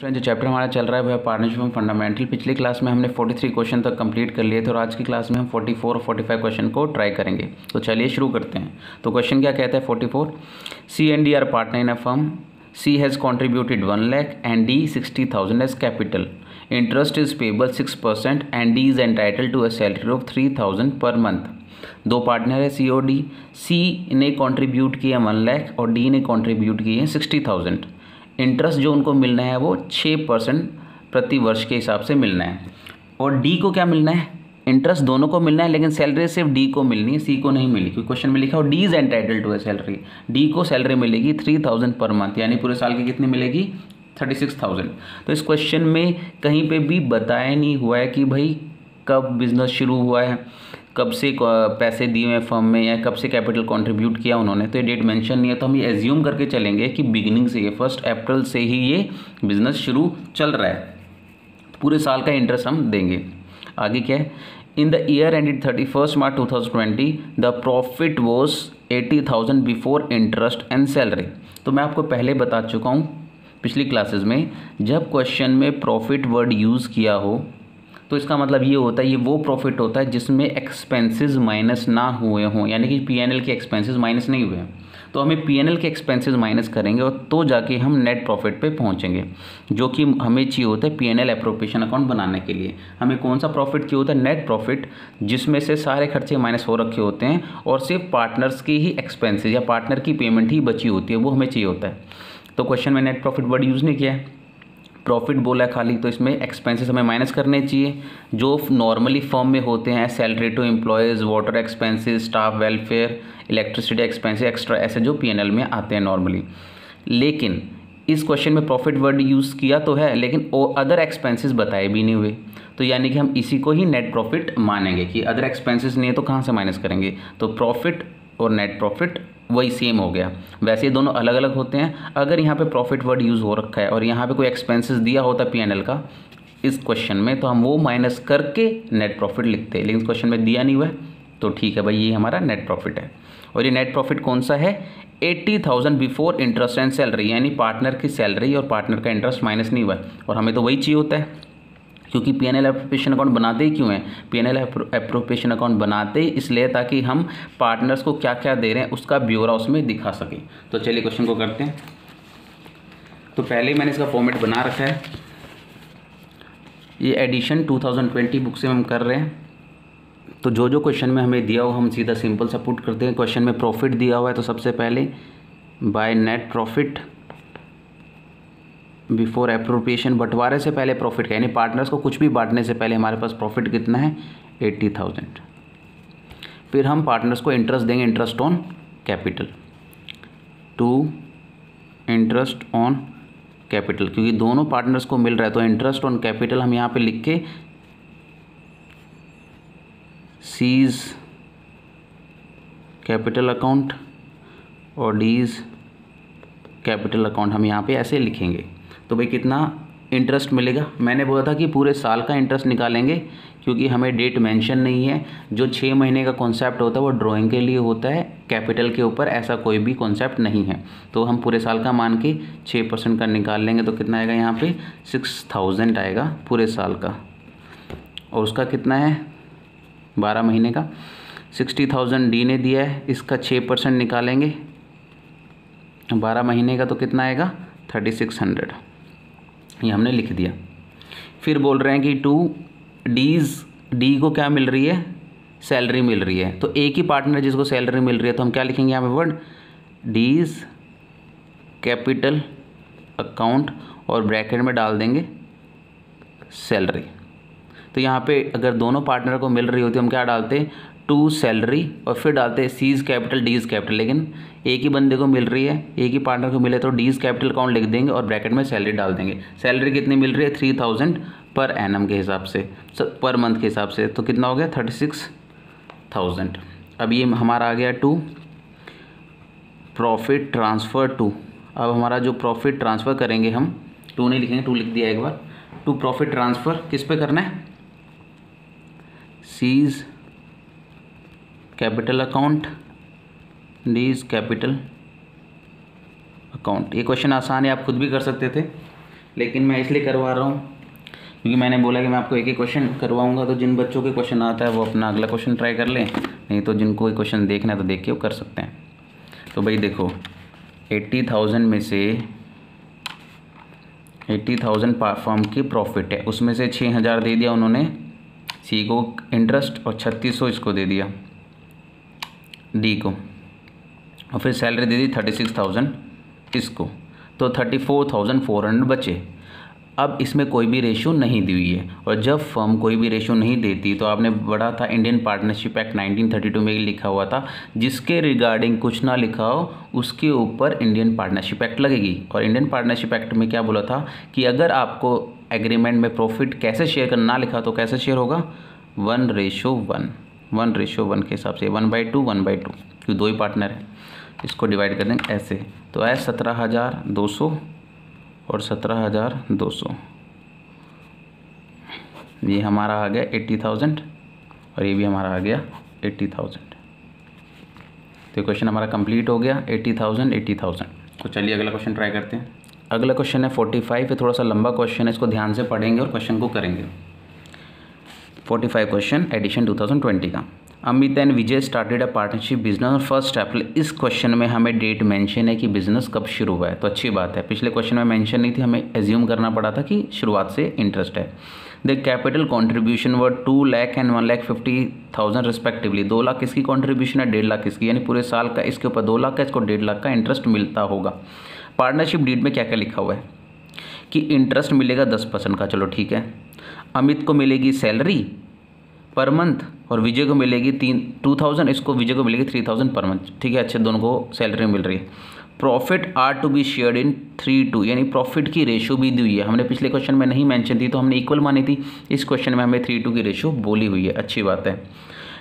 Friends, जो chapter हमारा चल रहा है वह है पार्टनरशिप एंड फंडामेंटल। पिछली क्लास में हमने 43 क्वेश्चन तक कंप्लीट कर लिए थे और आज की क्लास में हम 44 और 45 क्वेश्चन को ट्राई करेंगे। तो चलिए शुरू करते हैं। तो क्वेश्चन क्या कहता है 44, C and D are partner in a firm, C has contributed 1 lakh and D 60,000 as capital, interest is payable 6% and D is entitle to a salary of 3,000 per month. दो पार्टनर है सी और D. सी ने contribute किए 1 लाख और D ने contribute किए 60,000। Interest जो उनको मिलना है वो 6% प्रति वर्ष के हिसाब से मिलना है और डी को क्या मिलना है, इंटरेस्ट दोनों को मिलना है, लेकिन सैलरी सिर्फ डी को मिलनी है, सी को नहीं मिली क्योंकि क्वेश्चन में लिखा है और D is entitled to a salary. D को सैलरी मिलेगी 3,000 पर मंथ, यानी पूरे साल की कितनी मिलेगी 36,000। तो इस क्वेश्चन में कहीं पे भी बताया नहीं हुआ है कि भाई कब बिजनेस शुरू हुआ है, कब से पैसे दिए हैं फर्म में, या कब से कैपिटल कंट्रीब्यूट किया उन्होंने, तो ये डेट मेंशन नहीं है। तो हम ये एज्यूम करके चलेंगे कि बिगिनिंग से ये 1 अप्रैल से ही ये बिजनेस शुरू चल रहा है। पूरे साल का इंटरेस्ट हम देंगे। आगे क्या है, in the year ended 31 March 2020 the profit was 80,000 before interest and salary. तो मैं आपको पहले बता चुका हूँ पिछली क्लासेज में, जब क्वेश्चन में प्रॉफिट वर्ड यूज़ किया हो तो इसका मतलब ये होता है ये वो प्रॉफिट होता है जिसमें एक्सपेंसेस माइनस ना हुए हों, यानी कि पीएनएल के एक्सपेंसेस माइनस नहीं हुए हैं। तो हमें पीएनएल के एक्सपेंसेस माइनस करेंगे और तो जाके हम नेट प्रॉफिट पे पहुंचेंगे, जो कि हमें चाहिए होता है पीएनएल एप्रोप्रिएशन अकाउंट बनाने के लिए। हमें कौन सा प्रॉफिट चाहिए होता है, नेट प्रॉफिट, जिसमें से सारे खर्चे माइनस हो रखे होते हैं और सिर्फ पार्टनर्स की ही एक्सपेंसेस या पार्टनर की पेमेंट ही बची होती है, वो हमें चाहिए होता है। तो क्वेश्चन में नेट प्रॉफिट वर्ड यूज़ नहीं किया है, प्रॉफिट बोला है खाली, तो इसमें एक्सपेंसेस हमें माइनस करने चाहिए जो नॉर्मली फर्म में होते हैं, salary to employees, water expenses, staff welfare, electricity expenses, extra, ऐसे जो पीएनएल में आते हैं नॉर्मली। लेकिन इस क्वेश्चन में प्रॉफिट वर्ड यूज़ किया तो है लेकिन अदर एक्सपेंसेस बताए भी नहीं हुए, तो यानी कि हम इसी को ही नेट प्रॉफिट मानेंगे कि अदर एक्सपेंसेस नहीं है तो कहाँ से माइनस करेंगे। तो प्रॉफिट और नेट प्रॉफिट वही सेम हो गया, वैसे दोनों अलग अलग होते हैं। अगर यहाँ पे प्रॉफिट वर्ड यूज़ हो रखा है और यहाँ पे कोई एक्सपेंसेस दिया होता है पीएनएल का इस क्वेश्चन में, तो हम वो माइनस करके नेट प्रॉफिट लिखते हैं, लेकिन इस क्वेश्चन में दिया नहीं हुआ है तो ठीक है भाई, ये हमारा नेट प्रॉफिट है। और ये नेट प्रॉफिट कौन सा है, 80,000 बिफोर इंटरेस्ट एंड सैलरी, यानी पार्टनर की सैलरी और पार्टनर का इंटरेस्ट माइनस नहीं हुआ, और हमें तो वही चाहिए होता है क्योंकि पीएनएल एप्रोप्रिएशन अकाउंट बनाते ही क्यों हैं, पीएनएल एप्रोप्रिएशन अकाउंट बनाते ही इसलिए ताकि हम पार्टनर्स को क्या क्या दे रहे हैं उसका ब्यौरा उसमें दिखा सकें। तो चलिए क्वेश्चन को करते हैं। तो पहले मैंने इसका फॉर्मेट बना रखा है, ये एडिशन 2020 बुक से हम कर रहे हैं। तो जो जो क्वेश्चन में हमें दिया हो हम सीधा सिंपल सा पुट करते हैं। क्वेश्चन में प्रॉफिट दिया हुआ है तो सबसे पहले by net profit before appropriation, बंटवारे से पहले प्रॉफिट का, यानी पार्टनर्स को कुछ भी बांटने से पहले हमारे पास प्रॉफिट कितना है 80,000। फिर हम पार्टनर्स को इंटरेस्ट देंगे, interest on capital, to interest on capital, क्योंकि दोनों पार्टनर्स को मिल रहा है तो इंटरेस्ट ऑन कैपिटल हम यहाँ पे लिख के सीज कैपिटल अकाउंट और डीज कैपिटल अकाउंट हम यहाँ पे ऐसे लिखेंगे। तो भाई कितना इंटरेस्ट मिलेगा, मैंने बोला था कि पूरे साल का इंटरेस्ट निकालेंगे क्योंकि हमें डेट मेंशन नहीं है। जो 6 महीने का कॉन्सेप्ट होता है वो ड्राइंग के लिए होता है, कैपिटल के ऊपर ऐसा कोई भी कॉन्सेप्ट नहीं है। तो हम पूरे साल का मान के 6% का निकाल लेंगे तो कितना आएगा यहाँ पे 6,000 आएगा पूरे साल का, और उसका कितना है 12 महीने का 60,000 डी ने दिया है, इसका 6% निकालेंगे 12 महीने का तो कितना आएगा 3,600, ये हमने लिख दिया। फिर बोल रहे हैं कि टू डीज, डी को क्या मिल रही है सैलरी मिल रही है, तो एक ही पार्टनर जिसको सैलरी मिल रही है तो हम क्या लिखेंगे यहाँ पे वर्ड डीज कैपिटल अकाउंट और ब्रैकेट में डाल देंगे सैलरी। तो यहाँ पे अगर दोनों पार्टनर को मिल रही होती हम क्या डालते टू सैलरी और फिर डालते सीज कैपिटल डीज कैपिटल, लेकिन एक ही बंदे को मिल रही है, एक ही पार्टनर को मिले तो डीज कैपिटल अकाउंट लिख देंगे और ब्रैकेट में सैलरी डाल देंगे। सैलरी कितनी मिल रही है 3,000 पर एनम के हिसाब से, पर मंथ के हिसाब से, तो कितना हो गया 36,000। अब ये हमारा आ गया टू प्रॉफिट ट्रांसफ़र टू। अब हमारा जो प्रॉफिट ट्रांसफ़र करेंगे हम टू नहीं लिखेंगे, टू लिख दिया एक बार, टू प्रॉफिट ट्रांसफ़र किस पे करना है C's capital account D's capital account. ये क्वेश्चन आसान है, आप खुद भी कर सकते थे। लेकिन मैं इसलिए करवा रहा हूँ क्योंकि मैंने बोला कि मैं आपको एक ही क्वेश्चन करवाऊंगा, तो जिन बच्चों के क्वेश्चन आता है वो अपना अगला क्वेश्चन ट्राई कर लें, नहीं तो जिनको क्वेश्चन देखना है तो देख के वो कर सकते हैं। तो भाई देखो 80,000 में से 80,000 फर्म की प्रॉफिट है, उसमें से 6,000 दे दिया उन्होंने सी को इंटरेस्ट और 3,600 इसको दे दिया डी को, और फिर सैलरी दे दी 36,000 इसको, तो 34,400 बचे। अब इसमें कोई भी रेशियो नहीं दी हुई है, और जब फर्म कोई भी रेशियो नहीं देती तो आपने पढ़ा था इंडियन पार्टनरशिप एक्ट 1932 में लिखा हुआ था, जिसके रिगार्डिंग कुछ ना लिखा हो उसके ऊपर इंडियन पार्टनरशिप एक्ट लगेगी। और इंडियन पार्टनरशिप एक्ट में क्या बोला था कि अगर आपको एग्रीमेंट में प्रॉफिट कैसे शेयर करना ना लिखा तो कैसे शेयर होगा, 1:1 के हिसाब से 1/2 क्योंकि दो ही पार्टनर है, इसको डिवाइड कर देंगे ऐसे। तो एस 17,200 और 17,200 ये हमारा आ गया 80,000 और ये भी हमारा आ गया 80,000। तो क्वेश्चन हमारा कंप्लीट हो गया 80,000। तो चलिए अगला क्वेश्चन ट्राई करते हैं। अगला क्वेश्चन है 45, ये थोड़ा सा लंबा क्वेश्चन है, इसको ध्यान से पढ़ेंगे और क्वेश्चन को करेंगे। 45 क्वेश्चन एडिशन 2020 का। Amit and Vijay started a partnership business और फर्स्ट अप्रैल। इस क्वेश्चन में हमें डेट मेंशन है कि बिजनेस कब शुरू हुआ है, तो अच्छी बात है, पिछले क्वेश्चन में मेंशन नहीं थी, हमें एज्यूम करना पड़ा था कि शुरुआत से इंटरेस्ट है। The capital contribution were 2 lakh and 1,50,000 respectively. 2 lakh इसकी कॉन्ट्रीब्यूशन है, 1.5 लाख इसकी, यानी पूरे साल का इसके ऊपर 2 लाख का, इसको 1.5 लाख का इंटरेस्ट मिलता होगा। पार्टनरशिप डीड में क्या क्या लिखा हुआ है कि इंटरेस्ट मिलेगा 10% का, चलो ठीक है। अमित को मिलेगी सैलरी पर मंथ और विजय को मिलेगी 2,000, इसको विजय को मिलेगी 3,000 पर मंथ, ठीक है, अच्छे दोनों को सैलरी मिल रही है। Profit are to be shared in 3:2, यानी प्रॉफिट की रेशो भी दी हुई है, हमने पिछले क्वेश्चन में नहीं मेंशन थी तो हमने इक्वल मानी थी, इस क्वेश्चन में हमें 3:2 की रेशो बोली हुई है, अच्छी बात है।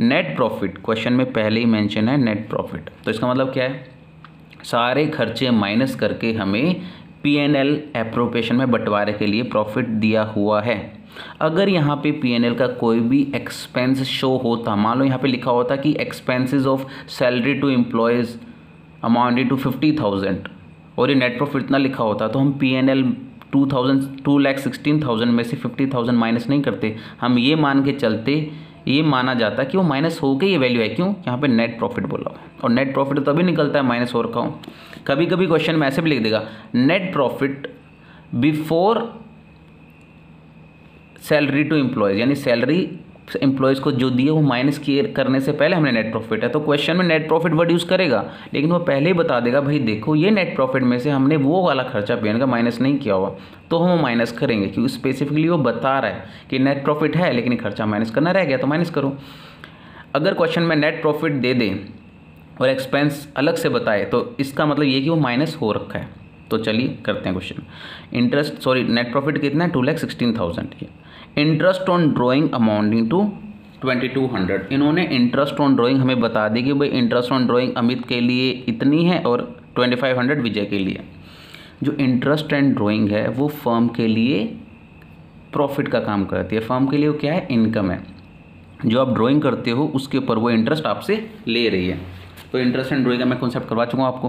नेट प्रॉफिट क्वेश्चन में पहले ही मैंशन है नेट प्रॉफिट, तो इसका मतलब क्या है, सारे खर्चे माइनस करके हमें P&L एप्रोप्रिएशन में बंटवारे के लिए प्रॉफिट दिया हुआ है। अगर यहाँ पे P&L का कोई भी एक्सपेंस शो होता, मान लो यहाँ पे लिखा होता कि expenses of salary to employees amounted to 50,000 और ये नेट प्रॉफिट इतना लिखा होता, तो हम P&L 2,16,000 में से 50,000 माइनस नहीं करते, हम ये मान के चलते, ये माना जाता कि वो माइनस होकर ये वैल्यू है, क्यों, यहाँ पे नेट प्रॉफिट बोला हुआ है, और नेट प्रॉफिट तभी निकलता है माइनस हो रखा हूँ। कभी कभी क्वेश्चन में ऐसे भी लिख देगा net profit before salary to employees, यानी सैलरी एम्प्लॉयज़ को जो दिए वो माइनस किए करने से पहले हमने नेट प्रॉफिट है, तो क्वेश्चन में नेट प्रॉफिट वर्ड यूज़ करेगा, लेकिन वो पहले ही बता देगा भाई देखो ये नेट प्रॉफिट में से हमने वो वाला खर्चा पेन का माइनस नहीं किया हुआ, तो हम माइनस करेंगे क्योंकि स्पेसिफिकली वो बता रहा है कि नेट प्रॉफिट है लेकिन खर्चा माइनस करना रह गया तो माइनस करो। अगर क्वेश्चन में नेट प्रॉफिट दे दें और एक्सपेंस अलग से बताए तो इसका मतलब ये कि वो माइनस हो रखा है। तो चलिए करते हैं question. Interest sorry net profit कितना है 2,16,000, interest on drawing amounting to 2,200। इन्होंने इंटरेस्ट ऑन ड्राइंग हमें बता दी कि भाई इंटरेस्ट ऑन ड्राइंग अमित के लिए इतनी है और 2,500 विजय के लिए। जो इंटरेस्ट एंड ड्राइंग है वो फर्म के लिए प्रॉफिट का काम करती है, फर्म के लिए वो क्या है, इनकम है, जो आप ड्राइंग करते हो उसके ऊपर वो इंटरेस्ट आपसे ले रही है। तो इंटरेस्ट एंड ड्राइंग का मैं कॉन्सेप्ट करवा चुका हूँ आपको।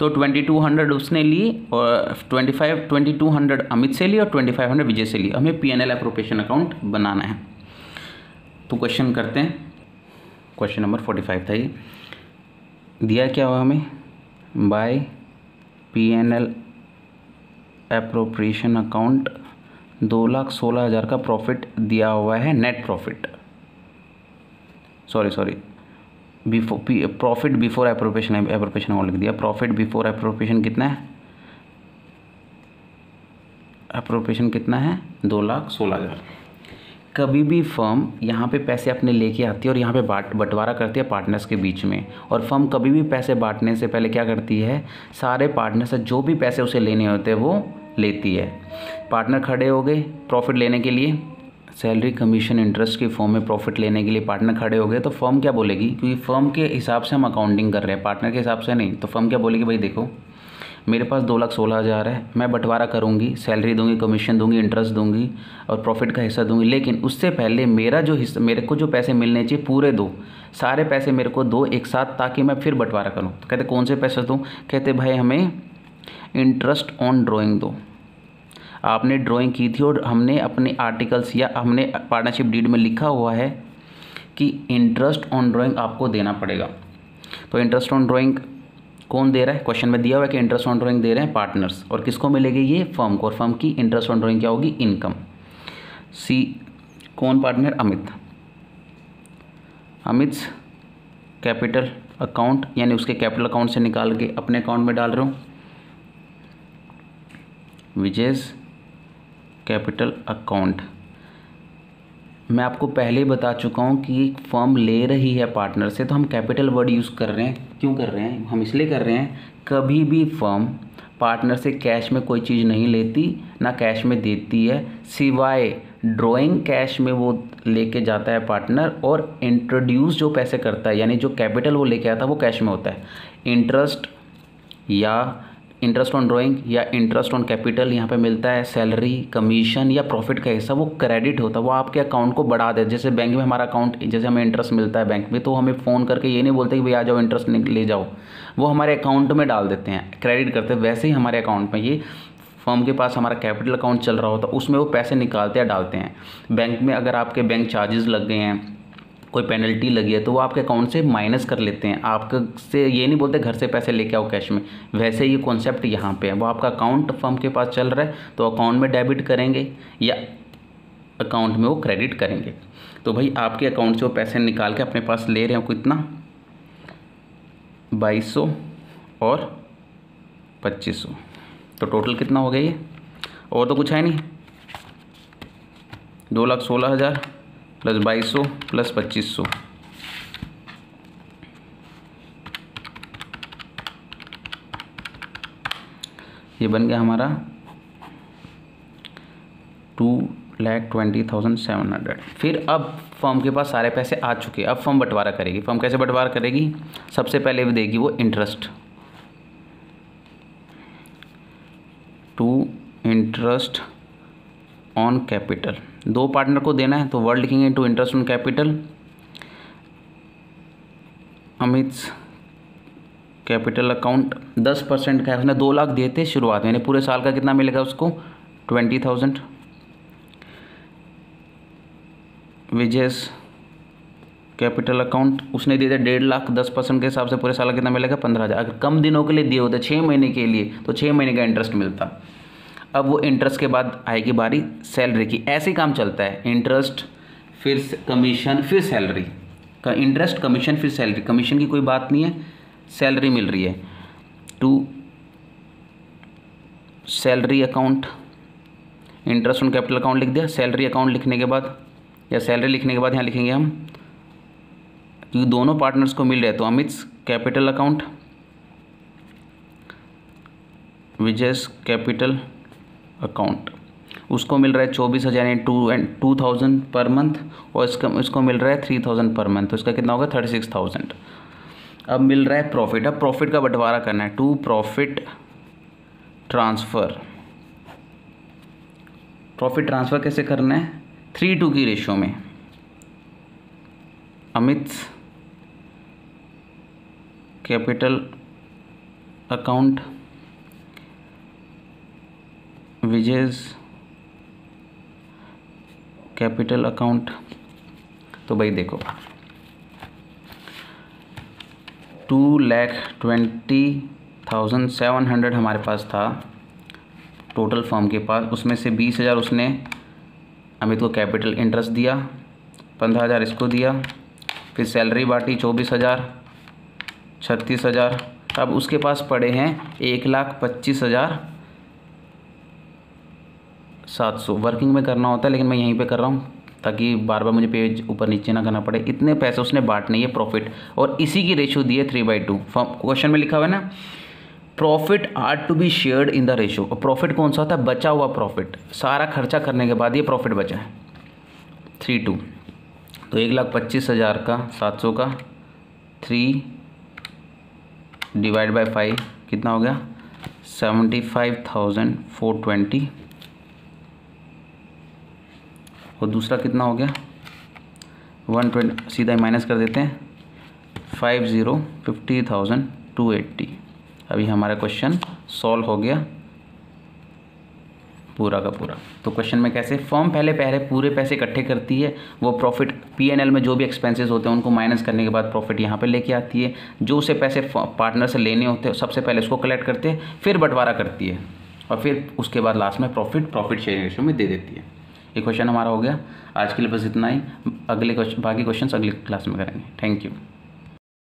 तो 2,200 उसने ली और 2,200 अमित से ली और 2,500 विजय से ली, हमें P&L एप्रोप्रिएशन अकाउंट बनाना है। तो क्वेश्चन करते हैं, क्वेश्चन नंबर 45 था ये। दिया क्या हुआ हमें, बाय P&L एप्रोप्रिएशन अकाउंट 2,16,000 का प्रॉफिट दिया हुआ है, net profit profit before appropriation, appropriation account लिख दिया, प्रॉफिट बिफोर एप्रोप्रिएशन कितना है, एप्रोप्रिएशन कितना है 2,16,000। कभी भी फर्म यहाँ पे पैसे अपने लेके आती है और यहाँ पे बंटवारा करती है पार्टनर्स के बीच में, और फर्म कभी भी पैसे बांटने से पहले क्या करती है, सारे पार्टनर से जो भी पैसे उसे लेने होते हैं वो लेती है। पार्टनर खड़े हो गए प्रॉफिट लेने के लिए, सैलरी कमीशन इंटरेस्ट की फॉर्म में प्रॉफिट लेने के लिए पार्टनर खड़े हो गए, तो फर्म क्या बोलेगी, क्योंकि फर्म के हिसाब से हम अकाउंटिंग कर रहे हैं पार्टनर के हिसाब से नहीं, तो फर्म क्या बोलेगी, भाई देखो मेरे पास 2,16,000 है, मैं बंटवारा करूँगी, सैलरी दूंगी, कमीशन दूंगी, इंटरेस्ट दूंगी और प्रॉफिट का हिस्सा दूंगी, लेकिन उससे पहले मेरा जो हिस्सा, मेरे को जो पैसे मिलने चाहिए पूरे दो, सारे पैसे मेरे को दो एक साथ, ताकि मैं फिर बंटवारा करूँ। तो कहते कौन से पैसे दूँ, कहते भाई हमें इंटरेस्ट ऑन ड्राइंग दो। आपने ड्राइंग की थी और हमने अपने आर्टिकल्स या हमने पार्टनरशिप डीड में लिखा हुआ है कि इंटरेस्ट ऑन ड्राइंग आपको देना पड़ेगा। तो इंटरेस्ट ऑन ड्राइंग कौन दे रहा है? क्वेश्चन में दिया हुआ है कि इंटरेस्ट ऑन ड्राइंग दे रहे हैं पार्टनर्स, और किसको मिलेगी ये? फर्म को। और फर्म की इंटरेस्ट ऑन ड्राइंग क्या होगी? इनकम। सी कौन partner? Amit. Amit capital account यानी उसके कैपिटल अकाउंट से निकाल के अपने अकाउंट में डाल रहा हूँ, विजयस कैपिटल अकाउंट। मैं आपको पहले बता चुका हूँ कि एक फर्म ले रही है पार्टनर से, तो हम कैपिटल वर्ड यूज़ कर रहे हैं। क्यों कर रहे हैं? हम इसलिए कर रहे हैं, कभी भी फर्म पार्टनर से कैश में कोई चीज़ नहीं लेती, ना कैश में देती है, सिवाय ड्राइंग कैश में वो लेके जाता है पार्टनर, और इंट्रोड्यूस जो पैसे करता है यानी जो कैपिटल वो लेके आता है वो कैश में होता है। इंटरेस्ट ऑन ड्राइंग या इंटरेस्ट ऑन कैपिटल यहाँ पे मिलता है, सैलरी कमीशन या प्रॉफिट का हिस्सा वो क्रेडिट होता है, वो आपके अकाउंट को बढ़ा देता है। जैसे बैंक में हमारा अकाउंट, जैसे हमें इंटरेस्ट मिलता है बैंक में, तो हमें फ़ोन करके ये नहीं बोलते कि भाई आ जाओ इंटरेस्ट ले जाओ, वो हमारे अकाउंट में डाल देते हैं, क्रेडिट करते हैं। वैसे ही हमारे अकाउंट में, ये फर्म के पास हमारा कैपिटल अकाउंट चल रहा होता है, उसमें वो पैसे निकालते या डालते हैं। बैंक में अगर आपके बैंक चार्जेस लग गए हैं, कोई पेनल्टी लगी है, तो वो आपके अकाउंट से माइनस कर लेते हैं, आपके से ये नहीं बोलते घर से पैसे लेके आओ कैश में। वैसे ये कॉन्सेप्ट यहाँ पे है, वो आपका अकाउंट फर्म के पास चल रहा है तो अकाउंट में डेबिट करेंगे या अकाउंट में वो क्रेडिट करेंगे। तो भाई आपके अकाउंट से वो पैसे निकाल के अपने पास ले रहे हैं, कितना? 2200 और 2500, तो टोटल कितना हो गया ये? और तो कुछ है नहीं, 2,16,000 प्लस 2200 प्लस 2500, ये बन गया हमारा 2,20,700। फिर अब फर्म के पास सारे पैसे आ चुके हैं, अब फर्म बंटवारा करेगी। फर्म कैसे बंटवारा करेगी? सबसे पहले भी देगी वो interest, to interest on capital. दो पार्टनर को देना है तो वर्ड लिखेंगे to interest on capital, Amit capital account. 10% का है, उसने 2 लाख दिए थे शुरुआत में, यानी पूरे साल का कितना मिलेगा उसको? 20,000। विजयस कैपिटल अकाउंट, उसने दिए थे 1,50,000, 10% के हिसाब से पूरे साल का कितना मिलेगा? 15,000। अगर कम दिनों के लिए दिए होते, 6 महीने के लिए, तो 6 महीने का इंटरेस्ट मिलता। अब वो इंटरेस्ट के बाद आएगी बारी सैलरी की। ऐसे काम चलता है, इंटरेस्ट फिर कमीशन फिर सैलरी का, इंटरेस्ट कमीशन फिर सैलरी। कमीशन की कोई बात नहीं है, सैलरी मिल रही है। To salary account, interest on capital account लिख दिया। सैलरी अकाउंट लिखने के बाद या सैलरी लिखने के बाद यहाँ लिखेंगे हम, क्योंकि दोनों पार्टनर्स को मिल रहे, तो Amit capital account, Vijay's capital account. उसको मिल रहा है 24,000 यानी 2,000 पर मंथ, और इसको मिल रहा है 3,000 पर मंथ, तो इसका कितना होगा? 36,000। अब मिल रहा है प्रॉफिट। अब प्रॉफिट का बंटवारा करना है, to profit transfer. Profit transfer कैसे करना है? 3:2 की रेशियो में, Amit capital account, Vijay's capital account. तो भाई देखो 2,20,700 हमारे पास था टोटल फॉर्म के पास, उसमें से 20,000 उसने अमित को कैपिटल इंटरेस्ट दिया, 15,000 इसको दिया, फिर सैलरी बांटी 24,000, 36,000। अब उसके पास पड़े हैं 1,25,700। वर्किंग में करना होता है, लेकिन मैं यहीं पे कर रहा हूँ ताकि बार बार मुझे पेज ऊपर नीचे ना करना पड़े। इतने पैसे उसने बांटने, ये प्रॉफिट, और इसी की रेशियो दी है 3/2। क्वेश्चन में लिखा हुआ है ना, profit are to be shared in the ratio. और प्रॉफिट कौन सा होता है? बचा हुआ प्रॉफिट। सारा खर्चा करने के बाद ये प्रॉफिट बचा है 3/2, तो 1,25,000 का 700 का 3 डिवाइड बाई 5 कितना हो गया? 75,420। और दूसरा कितना हो गया? 120, सीधा माइनस कर देते हैं, 50,50,280। अभी हमारा क्वेश्चन सॉल्व हो गया। पूरा का पूरा। तो क्वेश्चन में कैसे फर्म पहले पूरे पैसे इकट्ठे करती है, वो प्रॉफिट P&L में जो भी एक्सपेंसेस होते हैं उनको माइनस करने के बाद प्रॉफिट यहाँ पे लेके आती है। जो उसे पैसे पार्टनर से लेने होते हैं सबसे पहले उसको कलेक्ट करते हैं, फिर बंटवारा करती है और फिर उसके बाद लास्ट में प्रॉफिट शेयरिंग रेशियो में दे देती है। ये क्वेश्चन हमारा हो गया। आज के लिए बस इतना ही। बाकी क्वेश्चन अगले क्लास में करेंगे। Thank you.